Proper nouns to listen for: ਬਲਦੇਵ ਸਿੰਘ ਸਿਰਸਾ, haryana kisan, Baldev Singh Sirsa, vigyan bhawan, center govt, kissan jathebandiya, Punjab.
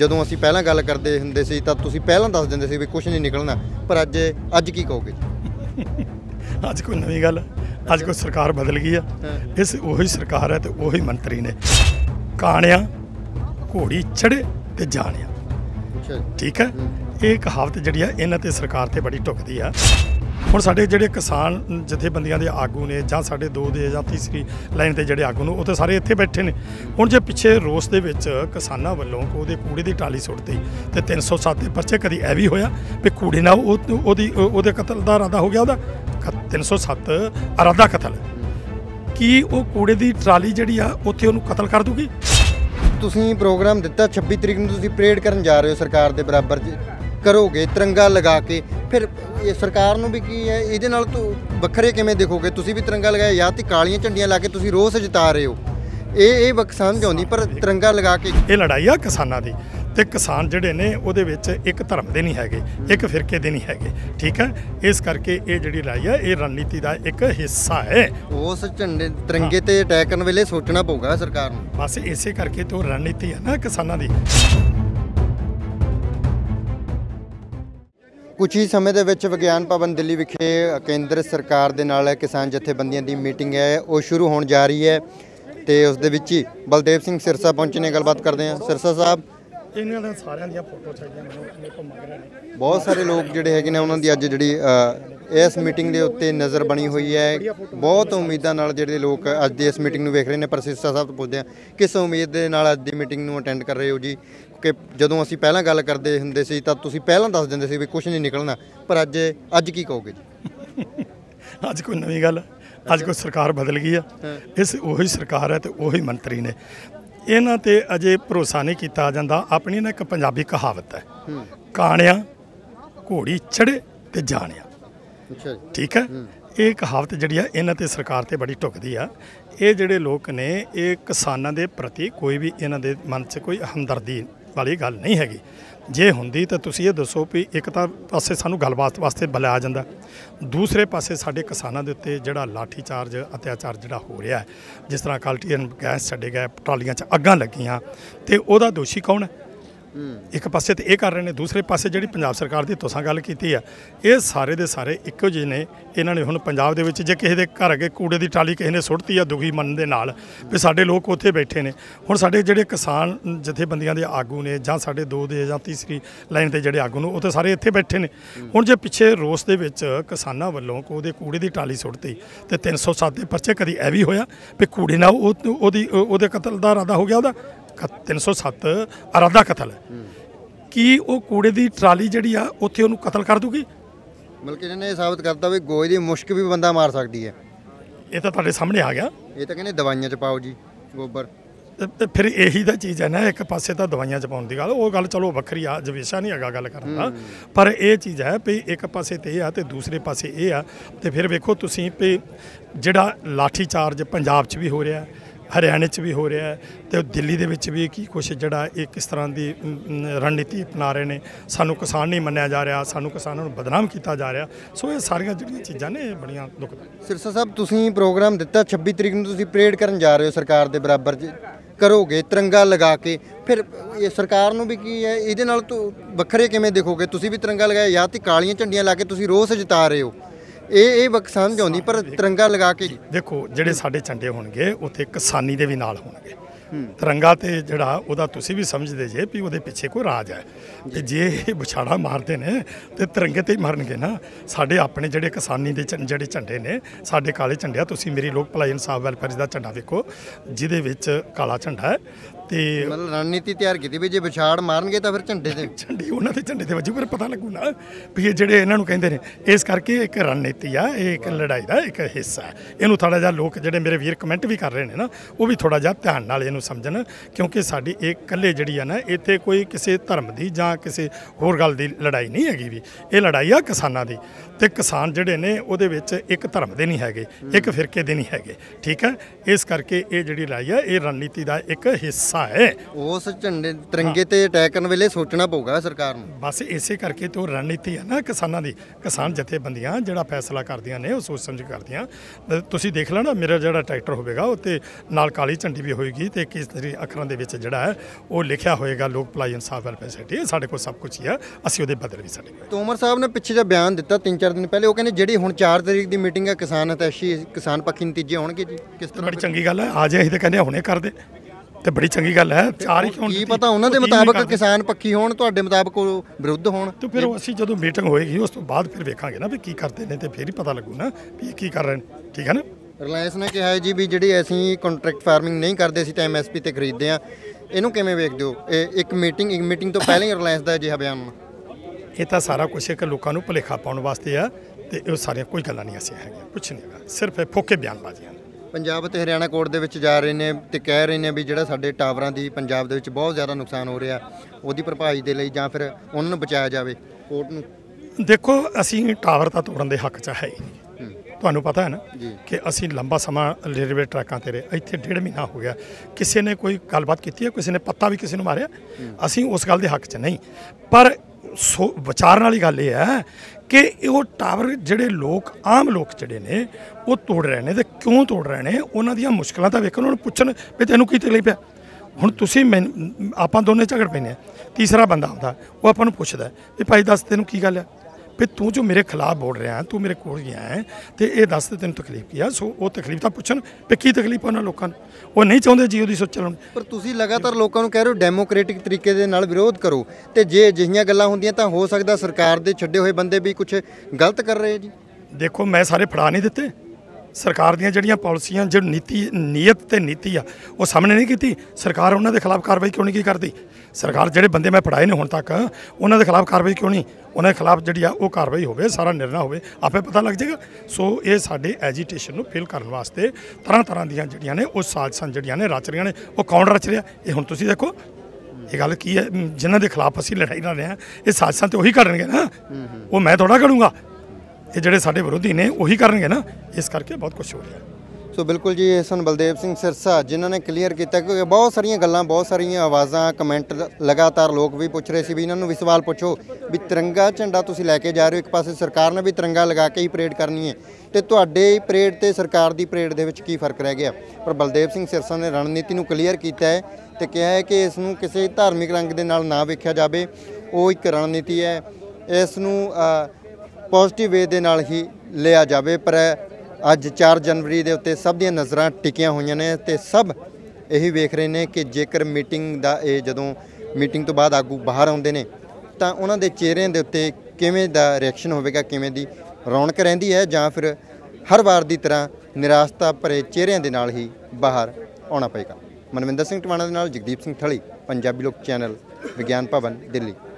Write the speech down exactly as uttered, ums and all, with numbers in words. ਜਦੋਂ ਅਸੀਂ ਪਹਿਲਾਂ ਗੱਲ ਕਰਦੇ ਹੁੰਦੇ ਸੀ ਤਾਂ ਤੁਸੀਂ ਪਹਿਲਾਂ ਦੱਸ ਦਿੰਦੇ ਸੀ ਵੀ ਕੁਝ ਨਹੀਂ ਨਿਕਲਣਾ, ਪਰ ਅੱਜ ਅੱਜ ਕੀ ਕਹੋਗੇ? ਅੱਜ ਕੋਈ ਨਵੀਂ ਗੱਲ, ਅੱਜ ਕੋਈ ਸਰਕਾਰ ਬਦਲ ਗਈ ਆ, ਇਸ ਉਹੀ ਸਰਕਾਰ ਹੈ ਤੇ ਉਹੀ ਮੰਤਰੀ ਨੇ। ਕਾਣਿਆ ਘੋੜੀ ਚੜੇ ਤੇ ਜਾਣਿਆ, ਠੀਕ ਹੈ। ਇਹ ਕਹਾਵਤ ਜਿਹੜੀ ਆ ਇਹਨਾਂ ਤੇ ਸਰਕਾਰ ਤੇ ਬੜੀ ਟੁੱਕਦੀ ਆ। ਹੁਣ ਸਾਡੇ ਜਿਹੜੇ ਕਿਸਾਨ ਜਥੇਬੰਦੀਆਂ ਦੇ ਆਗੂ ਨੇ ਜਾਂ ਸਾਡੇ ਦੋ ਦੇ ਜਾਂ ਤੀਸਰੀ ਲਾਈਨ ਤੇ ਜਿਹੜੇ ਆਗੂ ਨੇ ਉਹ ਤਾਂ ਸਾਰੇ ਇੱਥੇ ਬੈਠੇ ਨੇ। ਹੁਣ ਜੇ ਪਿੱਛੇ ਰੋਸ ਦੇ ਵਿੱਚ ਕਿਸਾਨਾਂ ਵੱਲੋਂ ਉਹਦੇ ਕੂੜੇ ਦੀ ਟਾਲੀ ਸੁੱਟਤੀ ਤੇ ਤਿੰਨ ਸੌ ਸੱਤ ਦੇ ਪਰਚੇ, ਕਦੀ ਇਹ ਵੀ ਹੋਇਆ ਵੀ ਕੂੜੇ ਨਾਲ ਉਹਦੀ ਉਹਦੇ ਕਤਲ ਦਾ ਇਰਾਦਾ ਹੋ ਗਿਆ, ਉਹਦਾ ਤਿੰਨ ਸੌ ਸੱਤ ਇਰਾਦਾ ਕਤਲ। ਕੀ ਉਹ ਕੂੜੇ ਦੀ ਟਰਾਲੀ ਜਿਹੜੀ ਆ ਉੱਥੇ ਉਹਨੂੰ ਕਤਲ ਕਰ ਦੂਗੀ? ਤੁਸੀਂ ਪ੍ਰੋਗਰਾਮ ਦਿੱਤਾ ਛੱਬੀ ਤਰੀਕ ਨੂੰ, ਤੁਸੀਂ ਪਰੇਡ ਕਰਨ ਜਾ ਰਹੇ ਹੋ ਸਰਕਾਰ ਦੇ ਬਰਾਬਰ ਕਰੋਗੇ ਤਿਰੰਗਾ ਲਗਾ ਕੇ, ਫਿਰ ਇਹ ਸਰਕਾਰ ਨੂੰ ਵੀ ਕੀ ਹੈ ਇਹਦੇ ਨਾਲ ਤੋਂ ਵੱਖਰੇ ਕਿਵੇਂ ਦੇਖੋਗੇ? ਤੁਸੀਂ ਵੀ ਤਿਰੰਗਾ ਲਗਾਇਆ ਜਾਂ ਤੇ ਕਾਲੀਆਂ ਝੰਡੀਆਂ ਲਾ ਕੇ ਤੁਸੀਂ ਰੋਸ ਜਤਾ ਰਹੇ ਹੋ, ਇਹ ਇਹ ਵਕ ਸਮਝ ਆਉਂਦੀ, ਪਰ ਤਿਰੰਗਾ ਲਗਾ ਕੇ। ਇਹ ਲੜਾਈ ਆ ਕਿਸਾਨਾਂ ਦੀ, ਤੇ ਕਿਸਾਨ ਜਿਹੜੇ ਨੇ ਉਹਦੇ ਵਿੱਚ ਇੱਕ ਧਰਮ ਦੇ ਨਹੀਂ ਹੈਗੇ, ਇੱਕ ਫਿਰਕੇ ਦੇ ਨਹੀਂ ਹੈਗੇ, ਠੀਕ ਹੈ। ਇਸ ਕਰਕੇ ਇਹ ਜਿਹੜੀ ਲੜਾਈ ਆ ਇਹ ਰਣਨੀਤੀ ਦਾ ਇੱਕ ਹਿੱਸਾ ਹੈ। ਉਸ ਝੰਡੇ ਤਿਰੰਗੇ ਤੇ ਅਟੈਕ ਕਰਨ ਵੇਲੇ ਸੋਚਣਾ ਪਊਗਾ ਸਰਕਾਰ ਨੂੰ, ਬਸ ਇਸੇ ਕਰਕੇ ਤੋਂ ਰਣਨੀਤੀ ਹੈ ਨਾ ਕਿਸਾਨਾਂ ਦੀ। ਕੁਛ ਹੀ ਸਮੇਂ ਦੇ ਵਿੱਚ ਵਿਗਿਆਨ ਭਵਨ ਦਿੱਲੀ ਵਿਖੇ ਕੇਂਦਰ ਸਰਕਾਰ ਦੇ ਨਾਲ ਕਿਸਾਨ ਜਥੇਬੰਦੀਆਂ ਦੀ ਮੀਟਿੰਗ ਹੈ, ਉਹ ਸ਼ੁਰੂ ਹੋਣ ਜਾ ਰਹੀ ਹੈ ਤੇ ਉਸ ਦੇ ਵਿੱਚ ਹੀ ਬਲਦੇਵ ਸਿੰਘ ਸਿਰਸਾ ਪਹੁੰਚੇ ਨੇ। ਗੱਲਬਾਤ ਕਰਦੇ ਹਾਂ ਸਿਰਸਾ ਸਾਹਿਬ। ਇਹਨਾਂ ਦਾ ਸਾਰਿਆਂ ਦੀਆਂ ਫੋਟੋ ਚਾਹੀਦੀਆਂ ਮੈਨੂੰ, ਬਹੁਤ ਸਾਰੇ ਲੋਕ ਜਿਹੜੇ ਹੈਗੇ ਨੇ ਉਹਨਾਂ ਦੀ ਅੱਜ ਜਿਹੜੀ ਇਸ ਮੀਟਿੰਗ ਦੇ ਉੱਤੇ ਨਜ਼ਰ ਬਣੀ ਹੋਈ ਹੈ। ਬਹੁਤ ਉਮੀਦਾਂ ਨਾਲ ਜਿਹੜੇ ਲੋਕ ਅੱਜ ਦੀ ਇਸ ਮੀਟਿੰਗ ਨੂੰ ਵੇਖ ਰਹੇ ਨੇ। ਪਰ ਸਿਰਸਾ ਸਾਹਿਬ ਤੋਂ ਪੁੱਛਦੇ ਹਾਂ ਕਿਸ ਉਮੀਦ ਦੇ ਨਾਲ ਅੱਜ ਦੀ ਮੀਟਿੰਗ ਨੂੰ ਅਟੈਂਡ ਕਰ ਰਹੇ ਹੋ ਜੀ? ਕਿ ਜਦੋਂ ਅਸੀਂ ਪਹਿਲਾਂ ਗੱਲ ਕਰਦੇ ਹੁੰਦੇ ਸੀ ਤਾਂ ਤੁਸੀਂ ਪਹਿਲਾਂ ਦੱਸ ਦਿੰਦੇ ਸੀ ਵੀ ਕੁਝ ਨਹੀਂ ਨਿਕਲਣਾ, ਪਰ ਅੱਜ ਅੱਜ ਕੀ ਕਹੋਗੇ ਜੀ? ਅੱਜ ਕੋਈ ਨਵੀਂ ਗੱਲ, ਅੱਜ ਕੋਈ ਸਰਕਾਰ ਬਦਲ ਗਈ ਆ, ਇਸ ਉਹੀ ਸਰਕਾਰ ਹੈ ਤੇ ਉਹੀ ਮੰਤਰੀ ਨੇ। ਇਹਨਾਂ 'ਤੇ ਅਜੇ ਭਰੋਸਾ ਨਹੀਂ ਕੀਤਾ ਜਾਂਦਾ। ਆਪਣੀ ਨਾ ਇੱਕ ਪੰਜਾਬੀ ਕਹਾਵਤ ਹੈ, ਕਾਣਿਆ ਘੋੜੀ ਚੜੇ ਤੇ ਜਾਣਿਆ, ਠੀਕ ਹੈ। ਇਹ ਕਹਾਵਤ ਜਿਹੜੀ ਆ ਇਹਨਾਂ 'ਤੇ ਸਰਕਾਰ 'ਤੇ ਬੜੀ ਟੁੱਕਦੀ ਆ। ਇਹ ਜਿਹੜੇ ਲੋਕ ਨੇ ਇਹ ਕਿਸਾਨਾਂ ਦੇ ਪ੍ਰਤੀ ਕੋਈ ਵੀ ਇਹਨਾਂ ਦੇ ਮਨ 'ਚ ਕੋਈ ਹਮਦਰਦੀ ਵਾਲੀ ਗੱਲ ਨਹੀਂ ਹੈਗੀ। ਜੇ ਹੁੰਦੀ ਤਾਂ ਤੁਸੀਂ ਇਹ ਦੱਸੋ ਵੀ ਇੱਕ ਤਾਂ ਪਾਸੇ ਸਾਨੂੰ ਗੱਲਬਾਤ ਵਾਸਤੇ ਬੁਲਾਇਆ ਜਾਂਦਾ, ਦੂਸਰੇ ਪਾਸੇ ਸਾਡੇ ਕਿਸਾਨਾਂ ਦੇ ਉੱਤੇ ਜਿਹੜਾ ਲਾਠੀਚਾਰਜ ਅਤਿਆਚਾਰ ਜਿਹੜਾ ਹੋ ਰਿਹਾ ਹੈ, ਜਿਸ ਤਰ੍ਹਾਂ ਕਲਟੀਨ ਗੈਸ ਛੱਡੇ ਗਏ, ਟਰਾਲੀਆਂ 'ਚ ਅੱਗਾਂ ਲੱਗੀਆਂ, ਤੇ ਉਹਦਾ ਦੋਸ਼ੀ ਕੌਣ ਹੈ? ਇੱਕ ਪਾਸੇ ਤਾਂ ਇਹ ਕਰ ਰਹੇ ਨੇ, ਦੂਸਰੇ ਪਾਸੇ ਜਿਹੜੀ ਪੰਜਾਬ ਸਰਕਾਰ ਦੀ ਤੁਸੀਂ ਗੱਲ ਕੀਤੀ ਆ ਇਹ ਸਾਰੇ ਦੇ ਸਾਰੇ ਇੱਕੋ ਜਿਹੇ ਨੇ। ਇਹਨਾਂ ਨੇ ਹੁਣ ਪੰਜਾਬ ਦੇ ਵਿੱਚ ਜੇ ਕਿਸੇ ਦੇ ਘਰ ਅੱਗੇ ਕੂੜੇ ਦੀ ਟਾਲੀ ਕਿਸੇ ਨੇ ਸੁੱਟਤੀ ਆ ਦੁਖੀ ਮਨ ਦੇ ਨਾਲ, ਵੀ ਸਾਡੇ ਲੋਕ ਉੱਥੇ ਬੈਠੇ ਨੇ। ਹੁਣ ਸਾਡੇ ਜਿਹੜੇ ਕਿਸਾਨ ਜਥੇਬੰਦੀਆਂ ਦੇ ਆਗੂ ਨੇ ਜਾਂ ਸਾਡੇ ਦੋ ਦੇ ਜਾਂ ਤੀਸਰੀ ਲਾਈਨ ਤੇ ਜਿਹੜੇ ਆਗੂ ਨੇ ਉਹ ਤਾਂ ਸਾਰੇ ਇੱਥੇ ਬੈਠੇ ਨੇ। ਹੁਣ ਜੇ ਪਿੱਛੇ ਰੋਸ ਦੇ ਵਿੱਚ ਕਿਸਾਨਾਂ ਵੱਲੋਂ ਉਹਦੇ ਕੂੜੇ ਦੀ ਟਾਲੀ ਸੁੱਟਤੀ ਤੇ ਤਿੰਨ ਸੌ ਸੱਤ ਦੇ ਪਰਚੇ, ਕਦੀ ਇਹ ਵੀ ਹੋਇਆ ਵੀ ਕੂੜੇ ਨਾਲ ਉਹਦੀ ਉਹਦੇ ਕਤਲ ਦਾ ਇਰਾਦਾ ਹੋ ਗਿਆ, ਉਹਦਾ ਤਿੰਨ ਸੌ ਸੱਤ ਇਰਾਦਾ ਕਤਲ। ਕੀ ਉਹ ਕੂੜੇ ਦੀ ਟਰਾਲੀ ਜਿਹੜੀ ਆ ਉੱਥੇ ਉਹਨੂੰ ਕਤਲ ਕਰ ਦੂਗੀ? ਬਲਕਿ ਇਹਨਾਂ ਨੇ ਇਹ ਸਾਬਤ ਕਰਤਾ ਵੀ ਗੋਹੇ ਦੀ ਮੁਸ਼ਕ ਵੀ ਬੰਦਾ ਮਾਰ ਸਕਦੀ ਹੈ। ਇਹ ਤਾਂ ਤੁਹਾਡੇ ਸਾਹਮਣੇ ਆ ਗਿਆ। ਇਹ ਤਾਂ ਕਹਿੰਦੇ ਦਵਾਈਆਂ 'ਚ ਪਾਓ ਜੀ ਗੋਬਰ, ਤੇ ਫਿਰ ਇਹੀ ਤਾਂ ਚੀਜ਼ ਹੈ ਨਾ। ਇੱਕ ਪਾਸੇ ਤਾਂ ਦਵਾਈਆਂ 'ਚ ਪਾਉਣ ਦੀ ਗੱਲ, ਉਹ ਗੱਲ ਚਲੋ ਵੱਖਰੀ ਆ, ਜਵੇਸ਼ਾ ਨਹੀਂ ਹੈਗਾ ਗੱਲ ਕਰਨ ਦਾ, ਪਰ ਇਹ ਚੀਜ਼ ਹੈ ਵੀ ਇੱਕ ਪਾਸੇ ਤੇ ਇਹ ਆ ਤੇ ਦੂਸਰੇ ਪਾਸੇ ਇਹ ਆ। ਤੇ ਫਿਰ ਵੇਖੋ ਤੁਸੀਂ ਵੀ ਜਿਹੜਾ ਲਾਠੀ ਚਾਰਜ ਪੰਜਾਬ 'ਚ ਵੀ ਹੋ ਰਿਹਾ, ਹਰਿਆਣੇ 'ਚ ਵੀ ਹੋ ਰਿਹਾ ਹੈ, ਅਤੇ ਦਿੱਲੀ ਦੇ ਵਿੱਚ ਵੀ ਕੀ ਕੁਛ ਜਿਹੜਾ ਇਹ ਕਿਸ ਤਰ੍ਹਾਂ ਦੀ ਰਣਨੀਤੀ ਅਪਣਾ ਰਹੇ ਨੇ। ਸਾਨੂੰ ਕਿਸਾਨ ਨਹੀਂ ਮੰਨਿਆ ਜਾ ਰਿਹਾ, ਸਾਨੂੰ ਕਿਸਾਨਾਂ ਨੂੰ ਬਦਨਾਮ ਕੀਤਾ ਜਾ ਰਿਹਾ। ਸੋ ਇਹ ਸਾਰੀਆਂ ਜਿਹੜੀਆਂ ਚੀਜ਼ਾਂ ਨੇ ਇਹ ਬੜੀਆਂ ਦੁਖਦਾਈ। ਸਿਰਸਾ ਸਾਹਿਬ, ਤੁਸੀਂ ਪ੍ਰੋਗਰਾਮ ਦਿੱਤਾ ਛੱਬੀ ਤਰੀਕ ਨੂੰ, ਤੁਸੀਂ ਪਰੇਡ ਕਰਨ ਜਾ ਰਹੇ ਹੋ ਸਰਕਾਰ ਦੇ ਬਰਾਬਰ ਕਰੋਗੇ ਤਿਰੰਗਾ ਲਗਾ ਕੇ, ਫਿਰ ਇਹ ਸਰਕਾਰ ਨੂੰ ਵੀ ਕੀ ਹੈ ਇਹਦੇ ਨਾਲ ਤੋਂ ਵੱਖਰੇ ਕਿਵੇਂ ਦੇਖੋਗੇ? ਤੁਸੀਂ ਵੀ ਤਿਰੰਗਾ ਲਗਾਇਆ ਜਾਂ ਤੇ ਕਾਲੀਆਂ ਝੰਡੀਆਂ ਲਾ ਕੇ ਤੁਸੀਂ ਰੋਸ ਜਤਾ ਰਹੇ ਹੋ, ਇਹ ਇਹ ਵਕ ਸਮਝ ਆਉਂਦੀ, ਪਰ ਤਿਰੰਗਾ ਲਗਾ ਕੇ। ਦੇਖੋ ਜਿਹੜੇ ਸਾਡੇ ਝੰਡੇ ਹੋਣਗੇ ਉੱਥੇ ਕਿਸਾਨੀ ਦੇ ਵੀ ਨਾਲ ਹੋਣਗੇ। ਤਿਰੰਗਾ ਤੇ ਜਿਹੜਾ ਉਹਦਾ ਤੁਸੀਂ ਵੀ ਸਮਝਦੇ ਜੇ ਵੀ ਉਹਦੇ ਪਿੱਛੇ ਕੋਈ ਰਾਜ ਹੈ, ਤੇ ਜੇ ਇਹ ਵਿਛਾੜਾ ਮਾਰਦੇ ਨੇ ਤੇ ਤਿਰੰਗੇ ਤੇ ਹੀ ਮਾਰਨਗੇ ਨਾ। ਸਾਡੇ ਆਪਣੇ ਜਿਹੜੇ ਕਿਸਾਨੀ ਦੇ ਜਿਹੜੇ ਝੰਡੇ ਨੇ, ਸਾਡੇ ਕਾਲੇ ਝੰਡੇ ਆ। ਤੁਸੀਂ ਮੇਰੀ ਲੋਕ ਭਲਾਈ ਇਨਸਾਫ ਵੈਲਫੇਅਰ ਦਾ ਝੰਡਾ ਵੇਖੋ, ਜਿਹਦੇ ਵਿੱਚ ਕਾਲਾ ਝੰਡਾ ਹੈ, ਤੇ ਮਤਲਬ ਰਣਨੀਤੀ ਤਿਆਰ ਕੀਤੀ ਵੀ ਜੇ ਵਿਛਾੜ ਮਾਰਨਗੇ ਤਾਂ ਫਿਰ ਝੰਡੇ ਤੇ ਝੰਡੀ ਉਹਨਾਂ ਦੇ ਝੰਡੇ ਤੇ ਵੱਜੂ, ਫਿਰ ਪਤਾ ਲੱਗੂ ਨਾ ਵੀ ਇਹ ਜਿਹੜੇ ਇਹਨਾਂ ਨੂੰ ਕਹਿੰਦੇ ਨੇ। ਇਸ ਕਰਕੇ ਇੱਕ ਰਣਨੀਤੀ ਆ, ਇਹ ਇੱਕ ਲੜਾਈ ਦਾ ਇੱਕ ਹਿੱਸਾ। ਇਹਨੂੰ ਥੋੜ੍ਹਾ ਜਿਹਾ ਲੋਕ ਜਿਹੜੇ ਮੇਰੇ ਵੀਰ ਕਮੈਂਟ ਵੀ ਕਰ ਰਹੇ ਨੇ ਨਾ, ਉਹ ਵੀ ਥੋੜ੍ਹਾ ਜਿਹਾ ਧਿਆਨ ਨਾਲ ਇਹਨੂੰ ਸਮਝਣ, ਕਿਉਂਕਿ ਸਾਡੀ ਇਹ ਇਕੱਲੇ ਜਿਹੜੀ ਆ ਨਾ, ਇੱਥੇ ਕੋਈ ਕਿਸੇ ਧਰਮ ਦੀ ਜਾਂ ਕਿਸੇ ਹੋਰ ਗੱਲ ਦੀ ਲੜਾਈ ਨਹੀਂ ਹੈਗੀ ਵੀ। ਇਹ ਲੜਾਈ ਆ ਕਿਸਾਨਾਂ ਦੀ, ਤੇ ਕਿਸਾਨ ਜਿਹੜੇ ਨੇ ਉਹਦੇ ਵਿੱਚ ਇੱਕ ਧਰਮ ਦੇ ਨਹੀਂ ਹੈਗੇ, ਇੱਕ ਫਿਰਕੇ ਦੇ ਨਹੀਂ ਹੈਗੇ, ਠੀਕ ਹੈ। ਇਸ ਕਰਕੇ ਇਹ ਜਿਹੜੀ ਲੜਾਈ ਆ ਇਹ ਰਣਨੀਤੀ ਦਾ ਇੱਕ ਹਿੱਸਾ हिस्सा है। उस झंडे तिरंगे ते अटैक करने वेले सोचना पऊगा सरकार नूं। बस इसे करके तो रणनीति है ना किसानों की, किसान जथेबंदियां जिहड़ा फैसला करदियां ने सोच समझ के करदियां। तुसीं देख लेना मेरा जिहड़ा ट्रैक्टर होगा उत्ते नाल काली झंडी भी होएगी तो किस अखरां दे विच जिहड़ा है वह लिखिया होएगा लोक भलाई इंसाफ वैलफेयर सोसाइटी, साढ़े को सब कुछ ही है। असीं उहदे बदल भी सकदे। तोमर साहब ने पिछे जिहा बयान दिता तीन चार दिन पहले, वो कहंदे जिहड़ी हुण चार तरीक की मीटिंग है किसान अतैशी किसान पक्षी नतीजे आउणगे जी, किस तरह बड़ी चंगी गल है। आ जाए तो कहने हुणे कर दे तो बड़ी चंगी गल है। चार ही पता उन्होंने मुताबिक किसान पक्षी होने मुताबिक विरुद्ध हो तो फिर असं जो मीटिंग होएगी उस तो बाद फिर वेखांगे ना भी की करते हैं तो फिर ही पता लगू ना भी की कर रहे हैं। ठीक है ना। रिलायंस ने कहा है जी भी जी असी कॉन्ट्रैक्ट फार्मिंग नहीं करते तो एम एस पी तो खरीदते हैं, इनू किमें वेखदे हो? एक मीटिंग एक मीटिंग तो पहले ही रिलायंस का अजिहा बयान ये तो सारा कुछ एक लोगों भुलेखा पाने वास्ते है तो यह सारिया कोई गल्लां नहीं ऐसियां हैगियां, कुछ नहीं है, सिर्फ फोके बयानबाजियां। पंजाब ते हरियाणा कोर्ट दे विच जा रहे ने ते कह रहे ने भी जिहड़ा साडे टावरां दी पंजाब दे विच बहुत ज़्यादा नुकसान हो रहा उहदी भरपाई दे लई जां फिर उहनां नूं बचाया जावे कोर्ट नूं। देखो असीं टावर तां तोड़न दे हक च है ही, तुहानूं पता है ना कि असीं लंबा समा रेलवे ट्रैकां ते रहे, इत्थे डेढ़ महीना हो गया, किसी ने कोई गलबात कीती है, किसी ने पत्ता भी किसी नूं मारिया, असीं उस गल दे हक च नहीं। पर सो विचार वाली गल ये है कि वो टावर जोड़े लोग आम लोग जोड़े ने वो तोड़ रहे हैं तो क्यों तोड़ रहे हैं, उन्हों दियां मुश्किलां तां वेखो, उन्होंने पुछण भी तैनूं की तकलीफ है। हुण तुसीं मैं आपां दोने झगड़ पैने आ, तीसरा बंदा आउंदा वो आपां नूं पुछदा भी भाई दस तैनूं की गल है भी तू जो मेरे खिलाफ बोल रहा है, तू मेरे कोल गया है तो यह दस तेन तकलीफ की है। सो वो तकलीफ तो पूछन भी की तकलीफ है उन्होंने लोगों को, वो नहीं चाहते जी वो सोच चलाने। पर तुसीं लगातार लोगों को कह रहे हो डेमोक्रेटिक तरीके दे नाल विरोध करो तो जे अजिहियां गल्लां होंदियां तां हो सकदा सरकार दे छड्डे होए बंदे भी कुछ गलत कर रहे जी। देखो मैं सारे फड़ा नहीं दिते, सरकार दीआं जिहड़ियां पॉलिसियां जो नीति नीयत ते नीति आ वो सामने नहीं कीती, सरकार उन्हां दे खिलाफ कार्रवाई क्यों नहीं की करदी? सरकार जिहड़े बंदे मैं फड़ाए ने हुण तक उन्हां दे खिलाफ कार्रवाई क्यों नहीं, उन्हां दे खिलाफ जिहड़ी आ ओह कार्रवाई होवे, सारा निर्णय होवे, आपे पता लग जाएगा। सो ये साडे एजीटेशन नूं फेल करन वास्ते तरह तरह दीआं जिहड़ियां ने ओह साजसां जिहड़ियां ने रच रहीआं ने, ओह कौन रच रिहा ये हुण तुसीं देखो। ये गल की है जिन्हां दे खिलाफ असीं लड़ाई लड़ रहे हां ये साजसां ते उही करनगे ना, वो मैं थोड़ा करूँगा, ये जिहड़े साडे विरोधी ने उही करनगे ना, इस करके बहुत कुछ हो रहा है। सो बिल्कुल जी सन बलदेव सिंह सिरसा जिन्हों ने क्लीयर किया क्योंकि बहुत सारिया गल्लां बहुत सारिया आवाज़ा कमेंट लगातार लोग भी पूछ रहे सी भी इन्होंने भी सवाल पूछो भी तिरंगा झंडा तुसीं लैके जा रहे हो, एक पासे सरकार ने भी तिरंगा लगा के ही परेड करनी है तो तुहाडे परेड ते सरकार दी परेड दे विच की फर्क रह गया? पर बलदेव सिंह सिरसा ने रणनीति नूं क्लीयर किया है तो कहा है कि इसनूं किसी धार्मिक रंग दे नाल ना वेखिया जावे, वो एक रणनीति है, इसनूं पॉजिटिव वे दे नाल ही लिया जाए। पर अज चार जनवरी के उत्ते सब दियां नज़रां टिकिया हुई ने ते सब यही वेख रहे हैं कि जेकर मीटिंग का ये जदों मीटिंग तो बाद आगू बाहर आउंदे ने तां उन्हां दे चेहरे के उत्ते किवें दा रिएक्शन होवेगा, किवें दी रौनक रहिंदी है जां फिर हर बार की तरह निराशता भरे चेहरिਆਂ दे नाल ही बाहर आउणा पेगा। मनविंदर सिंह टवाणा दे नाल जगदीप सिंह थली, पंजाबी लोक चैनल, विग्यान भवन, दिल्ली।